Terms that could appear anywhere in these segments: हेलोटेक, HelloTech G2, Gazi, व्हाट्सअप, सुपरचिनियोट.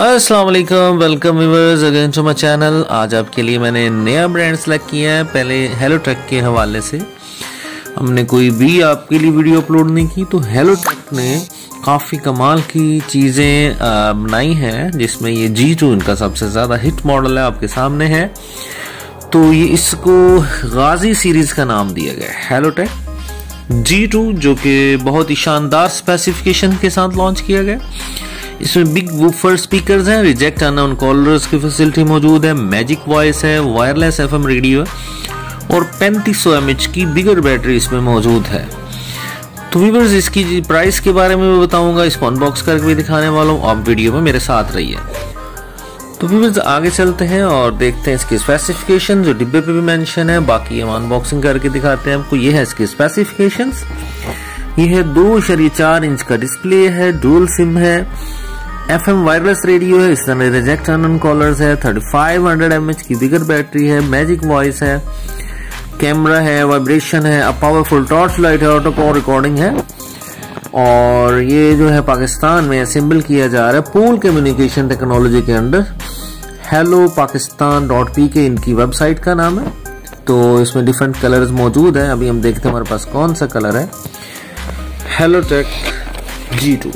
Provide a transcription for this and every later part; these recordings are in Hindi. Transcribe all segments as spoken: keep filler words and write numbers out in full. अस्सलाम वालेकुम, welcome viewers again to my channel. आज आपके लिए मैंने नया ब्रांड सेलेक्ट किया है। पहले हेलोटेक के हवाले से हमने कोई भी आपके लिए वीडियो अपलोड नहीं की, तो हेलोटेक ने काफ़ी कमाल की चीज़ें बनाई हैं, जिसमें ये जी टू इनका सबसे ज़्यादा हिट मॉडल है, आपके सामने है। तो ये इसको गाजी सीरीज़ का नाम दिया गया है, हेलोटेक जी टू, जो कि बहुत ही शानदार स्पेसिफिकेशन के साथ लॉन्च किया गया। इसमें बिग वूफर स्पीकर्स हैं, रिजेक्ट अननोन कॉलर्स की फैसिलिटी मौजूद है, मैजिक वॉइस है, वायरलेस एफएम रेडियो है और पैंतीस सौ एमएच की बिगर बैटरी इसमें मौजूद है। तो व्यूअर्स, इसकी प्राइस के बारे में मैं बताऊंगा, इसको अनबॉक्स करके भी दिखाने वाला हूँ, आप वीडियो में मेरे साथ रहिए। तो व्यूअर्स, आगे चलते हैं और देखते हैं इसकी स्पेसिफिकेशन, जो डिब्बे पे भी मेंशन है, बाकी हम अनबॉक्सिंग करके दिखाते हैं आपको। ये है इसकी स्पेसिफिकेशंस। ये है दो शरी चार इंच का डिस्प्ले है, डुअल सिम है, एफएम वायरलेस रेडियो है, इस तरह रिजेक्ट अननोन कॉलर्स है, थर्टी फाइव हंड्रेड एमएच की बिगर बैटरी है, मैजिक वॉइस है, कैमरा है, वाइब्रेशन है, अ पावरफुल टॉर्च लाइट है, ऑटो पावर रिकॉर्डिंग है। और ये जो है पाकिस्तान में असेंबल किया जा रहा है पोल कम्युनिकेशन टेक्नोलॉजी के under. Hello Pakistan dot P K इनकी वेबसाइट का नाम है। तो इसमें डिफरेंट कलर्स मौजूद हैं, अभी हम देखते हैं हमारे पास कौन सा कलर है। हेलोटेक जी टू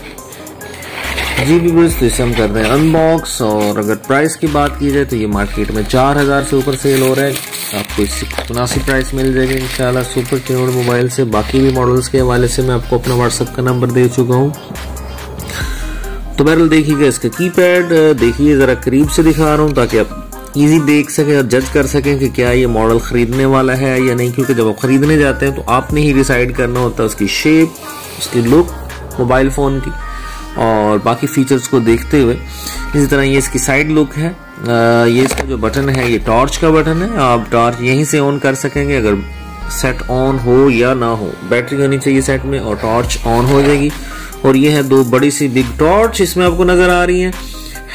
जी व्यूअर्स, तो इसे हम कर रहे हैं अनबॉक्स। और अगर प्राइस की बात की जाए तो ये मार्केट में चार हज़ार से ऊपर सेल हो रहा है, आपको इससे मुनासिब प्राइस मिल जाएगी इंशाल्लाह सुपरचिनियोट मोबाइल से। बाकी भी मॉडल्स के हवाले से मैं आपको अपना व्हाट्सअप का नंबर दे चुका हूँ। तो बहरहाल देखिएगा, इसका कीपैड देखिए, ज़रा करीब से दिखा रहा हूँ ताकि आप ईजी देख सकें और जज कर सकें कि क्या ये मॉडल ख़रीदने वाला है या नहीं, क्योंकि जब आप ख़रीदने जाते हैं तो आपने ही डिसाइड करना होता है उसकी शेप, उसकी लुक मोबाइल फ़ोन की और बाकी फीचर्स को देखते हुए। इसी तरह ये इसकी साइड लुक है। आ, ये इसका जो बटन है, ये टॉर्च का बटन है, आप टॉर्च यहीं से ऑन कर सकेंगे अगर सेट ऑन हो या ना हो, बैटरी होनी चाहिए सेट में और टॉर्च ऑन हो जाएगी। और ये है दो बड़ी सी बिग टॉर्च इसमें आपको नज़र आ रही है,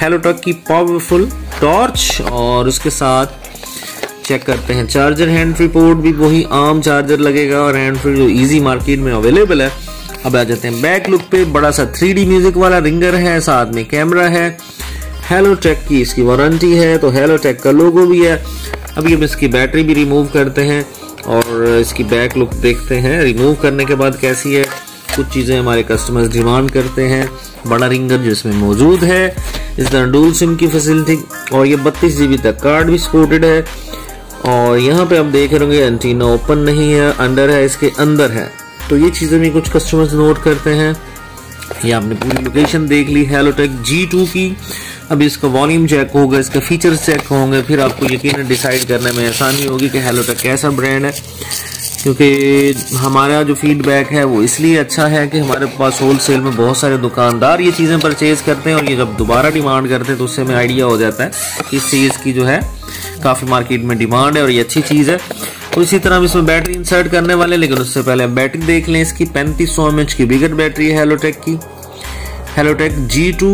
हेलोटेक की पावरफुल टॉर्च। और उसके साथ चेक करते हैं चार्जर, हैंड फ्री पोर्ट भी वही आम चार्जर लगेगा और हैंड फ्री जो ईजी मार्केट में अवेलेबल है। अब आ जाते हैं बैक लुक पे, बड़ा सा थ्री डी म्यूजिक वाला रिंगर है, साथ में कैमरा है, हेलोटेक की इसकी वारंटी है, तो हेलोटेक का लोगो भी है। अभी हम इसकी बैटरी भी रिमूव करते हैं और इसकी बैक लुक देखते हैं रिमूव करने के बाद कैसी है। कुछ चीज़ें हमारे कस्टमर्स डिमांड करते हैं, बड़ा रिंगर जिसमें मौजूद है, इस तरह डुअल सिम की फैसिलिटी और ये बत्तीस जी बी तक कार्ड भी सपोर्टेड है। और यहाँ पर आप देख रहे होंगे एंटीना ओपन नहीं है, अंडर है, इसके अंदर है। तो ये चीज़ें भी कुछ कस्टमर्स नोट करते हैं। ये आपने पूरी लोकेशन देख ली हेलोटेक जी टू की। अब इसका वॉल्यूम चेक होगा, इसका फीचर्स चेक होंगे, फिर आपको यकीनन डिसाइड करने में आसानी होगी कि हेलोटेक कैसा ब्रांड है। क्योंकि हमारा जो फीडबैक है वो इसलिए अच्छा है कि हमारे पास होल सेल में बहुत सारे दुकानदार ये चीज़ें परचेज़ करते हैं और ये जब दोबारा डिमांड करते हैं तो उससे हमें आइडिया हो जाता है कि इस चीज़ की जो है काफ़ी मार्केट में डिमांड है और ये अच्छी चीज़ है। तो इसी तरह हम इसमें बैटरी इंसर्ट करने वाले, लेकिन उससे पहले बैटरी देख लें। इसकी पैंतीस सौ एमएच की बिगर बैटरी है हेलोटेक की, हेलोटेक जी टू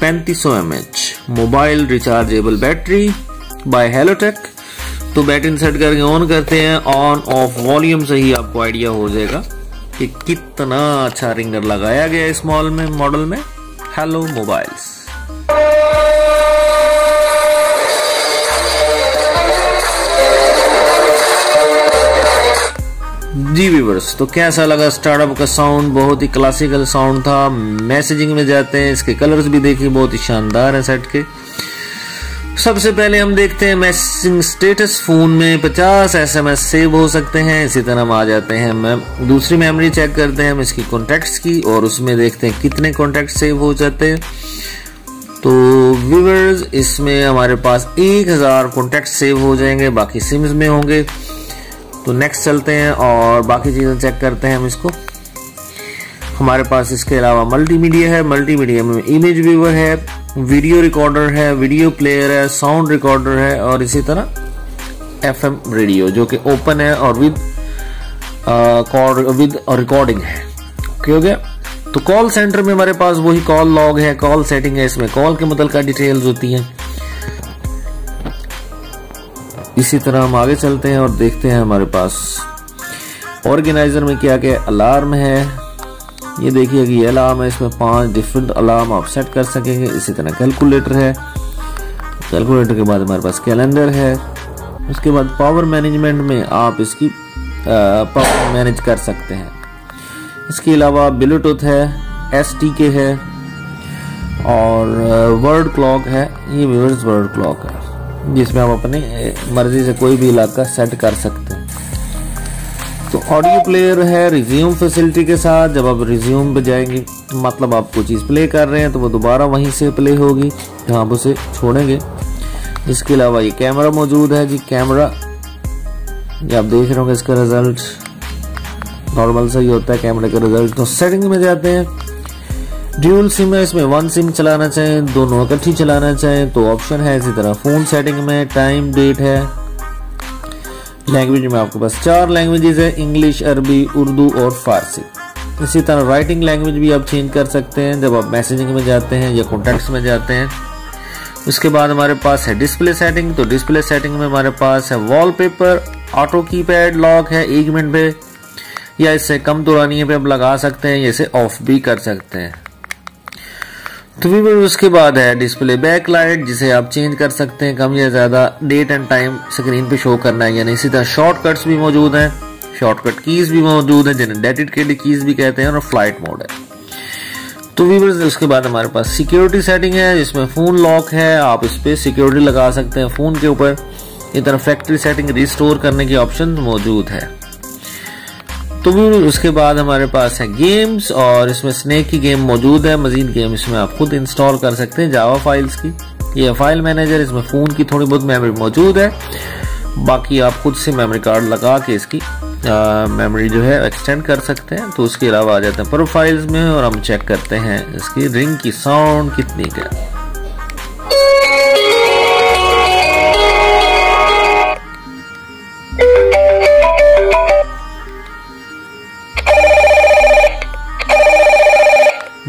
पैंतीस सौ mAh mobile rechargeable battery by हेलोटेक। तो बैटरी इंसर्ट करके ऑन करते हैं, ऑन ऑफ वॉल्यूम से ही आपको आइडिया हो जाएगा कि कितना अच्छा रिंगर लगाया गया इस मॉल में मॉडल में हेलो मोबाइल्स। जी व्यूअर्स, तो कैसा लगा स्टार्टअप का साउंड? बहुत ही क्लासिकल साउंड था। मैसेजिंग में जाते हैं, इसके कलर्स भी देखिए बहुत ही शानदार हैं सेट के। सबसे पहले हम देखते हैं मैसेजिंग स्टेटस, फ़ोन में पचास एसएमएस सेव हो सकते हैं। इसी तरह हम आ जाते हैं, मैम दूसरी मेमोरी चेक करते हैं हम इसकी कॉन्टैक्ट्स की और उसमें देखते हैं कितने कॉन्टैक्ट सेव हो जाते हैं। तो व्यूअर्स, इसमें हमारे पास एक हज़ार कॉन्टैक्ट सेव हो जाएंगे, बाकी सिम्स में होंगे। तो नेक्स्ट चलते हैं और बाकी चीज़ें चेक करते हैं हम इसको। हमारे पास इसके अलावा मल्टीमीडिया है, मल्टीमीडिया में इमेज व्यूअर है, वीडियो रिकॉर्डर है, वीडियो प्लेयर है, साउंड रिकॉर्डर है और इसी तरह एफएम रेडियो जो कि ओपन है और विद विद रिकॉर्डिंग है। ओके हो गया। तो कॉल सेंटर में हमारे पास वही कॉल लॉग है, कॉल सेटिंग है, इसमें कॉल के मुतल्लिक़ डिटेल्स होती हैं। इसी तरह हम आगे चलते हैं और देखते हैं हमारे पास ऑर्गेनाइजर में क्या क्या, अलार्म है, ये देखिए कि ये अलार्म है, इसमें पांच डिफरेंट अलार्म आप सेट कर सकेंगे। इसी तरह कैलकुलेटर है, कैलकुलेटर के बाद हमारे पास कैलेंडर है। उसके बाद पावर मैनेजमेंट में आप इसकी पावर मैनेज कर सकते हैं। इसके अलावा ब्लूटूथ है, एस टी के है और वर्ड क्लॉक है। ये व्यूअर्स वर्ड क्लॉक है जिसमें आप अपनी मर्जी से कोई भी इलाका सेट कर सकते हैं। तो ऑडियो प्लेयर है रिज्यूम फैसिलिटी के साथ। जब आप रिज्यूम पे जाएंगे मतलब आप कोई चीज़ प्ले कर रहे हैं तो वो दोबारा वहीं से प्ले होगी जहाँ आप उसे छोड़ेंगे। इसके अलावा ये कैमरा मौजूद है जी, कैमरा ये आप देख रहे होंगे। इसका रिजल्ट नॉर्मल सा ही होता है कैमरे का रिजल्ट। तो सेटिंग में जाते हैं, ड्यूल सिम है, इसमें वन सिम चलाना चाहें, दोनों इकट्ठी चलाना चाहें तो ऑप्शन है। इसी तरह फ़ोन सेटिंग में टाइम डेट है। लैंग्वेज में आपके पास चार लैंग्वेजेस है, इंग्लिश, अरबी, उर्दू और फारसी। इसी तरह राइटिंग लैंग्वेज भी आप चेंज कर सकते हैं जब आप मैसेजिंग में जाते हैं या कॉन्टैक्ट्स में जाते हैं। उसके बाद हमारे पास है डिस्प्ले सेटिंग। तो डिस्प्ले सेटिंग में हमारे पास है वॉलपेपर, ऑटो कीपैड लॉक है एक मिनट पे, या इससे कम दुरानिए पे आप लगा सकते हैं या इसे ऑफ भी कर सकते हैं। तो फिर उसके बाद है डिस्प्ले बैकलाइट जिसे आप चेंज कर सकते हैं, कम या ज़्यादा डेट एंड टाइम स्क्रीन पे शो करना है यानी। इसी तरह शॉर्टकट्स भी मौजूद हैं, शॉर्टकट कीज़ भी मौजूद हैं जिन्हें डेडिकेटेड कीज़ भी कहते हैं, और फ्लाइट मोड है। तो वीवर्स उसके बाद हमारे पास सिक्योरिटी सेटिंग है जिसमें फ़ोन लॉक है, आप इस पर सिक्योरिटी लगा सकते हैं फ़ोन के ऊपर। इस तरह फैक्ट्री सेटिंग रिस्टोर करने की ऑप्शन मौजूद है। तो भी उसके बाद हमारे पास है गेम्स और इसमें स्नेक की गेम मौजूद है। मजीद गेम इसमें आप खुद इंस्टॉल कर सकते हैं जावा फाइल्स की। ये फाइल मैनेजर, इसमें फ़ोन की थोड़ी बहुत मेमोरी मौजूद है, बाकी आप खुद से मेमोरी कार्ड लगा के इसकी आ, मेमोरी जो है एक्सटेंड कर सकते हैं। तो उसके अलावा आ जाते हैं प्रोफाइल्स में और हम चेक करते हैं इसकी रिंग की साउंड कितनी है।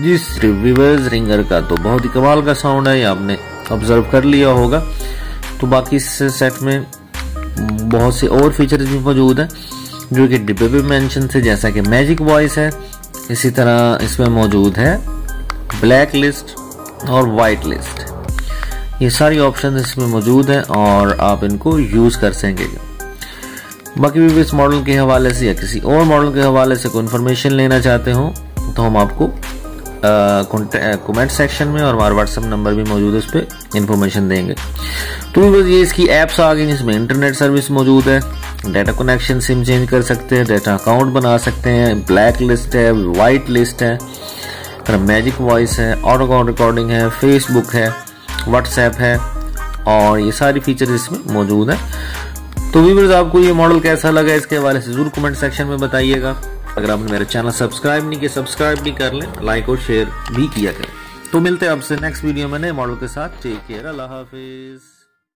जिस रिव्यूअर्स रिंगर का तो बहुत ही कमाल का साउंड है, ये आपने ऑब्जर्व कर लिया होगा। तो बाकी इस सेट में बहुत से और फीचर्स भी मौजूद हैं जो कि डिब्बे पे मेंशन थे, जैसा कि मैजिक वॉइस है। इसी तरह इसमें मौजूद है ब्लैक लिस्ट और वाइट लिस्ट, ये सारी ऑप्शन इसमें मौजूद हैं और आप इनको यूज़ कर सकेंगे। बाकी भी इस मॉडल के हवाले से या किसी और मॉडल के हवाले से कोई इन्फॉर्मेशन लेना चाहते हो तो हम आपको कमेंट uh, सेक्शन में और हमारा व्हाट्सअप नंबर भी मौजूद है, उस पर इंफॉर्मेशन देंगे। तो बस ये इसकी ऐप्स आ गई जिसमें इंटरनेट सर्विस मौजूद है, डाटा कनेक्शन, सिम चेंज कर सकते हैं, डाटा अकाउंट बना सकते हैं, ब्लैक लिस्ट है, वाइट लिस्ट है, फिर मैजिक वॉइस है, ऑटो कॉल रिकॉर्डिंग है, फेसबुक है, व्हाट्सएप है और ये सारी फीचर इसमें मौजूद हैं। तो व्यूअर्स आपको ये मॉडल कैसा लगा इसके हवाले से ज़रूर कमेंट सेक्शन में बताइएगा। अगर आपने मेरा चैनल सब्सक्राइब नहीं किया सब्सक्राइब भी कर लें, लाइक और शेयर भी किया करें। तो मिलते हैं आपसे नेक्स्ट वीडियो में नए मॉडल के साथ। टेक केयर, अल्लाह हाफिज़।